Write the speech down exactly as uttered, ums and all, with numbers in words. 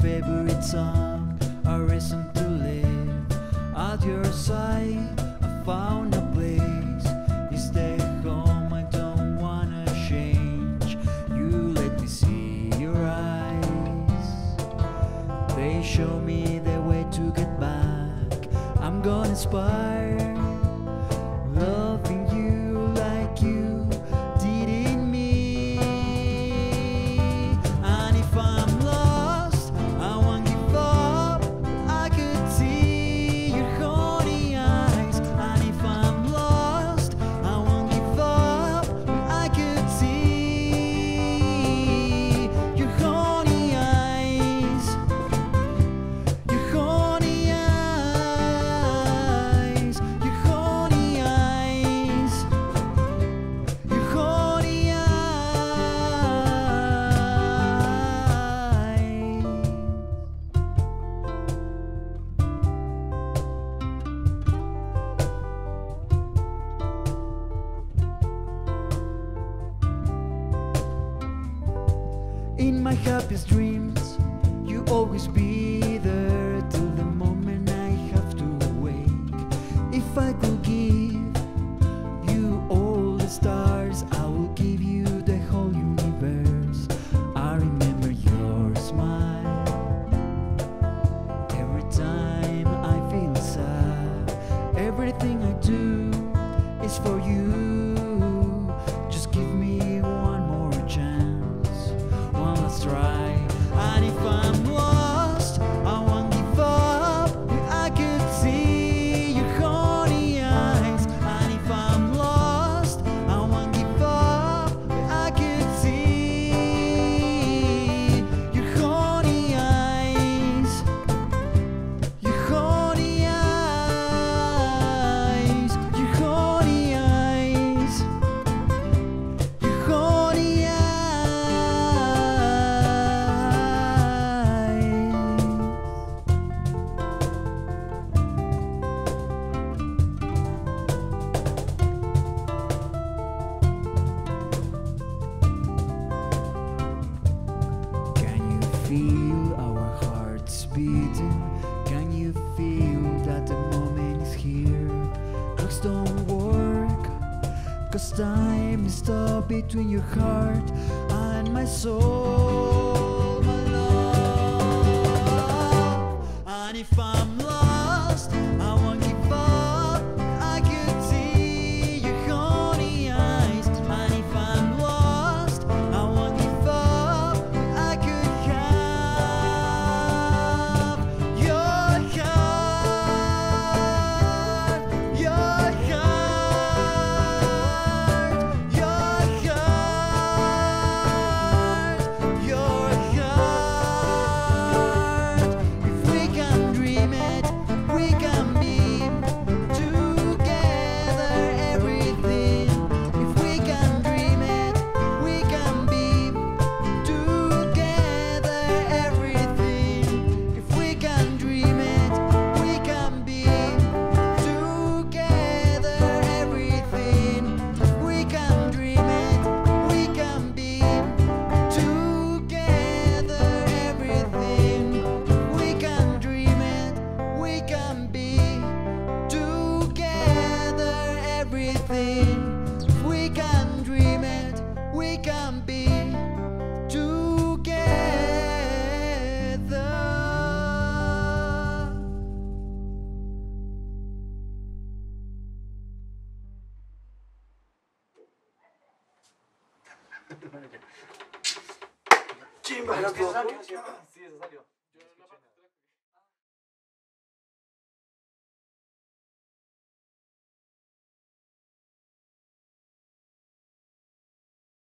favorite song, a reason to live. At your side, I found a place. You stay home, I don't wanna change. You let me see your eyes. They show me the way to get back. I'm gonna inspire. Loving you like you did in me. And if I'm lost, I won't give up. I could see your honey eyes. And if I'm lost, I won't give up. I could see your honey eyes. Your honey eyes. Your honey eyes. In my happiest dreams, you always be there till the moment I have to wake. If I could give you all the stars, I will give you the whole universe. I remember your smile every time I feel sad. Everything I do is for you. Just give me one more chance. Let's try. And if I'm lost, I won't give up. I could see your honey eyes. And if I'm lost, I won't give up. I could see your honey eyes. Your honey eyes. Your honey eyes. Your honey eyes. Feel our hearts beating. Can you feel that the moment is here? Clocks don't work, cause time is stuck between your heart and my soul, my love. And if I'm lost, I won't give up. I could see your honey eyes. And if I'm lost, I won't give up. I could have Chimba, gracias.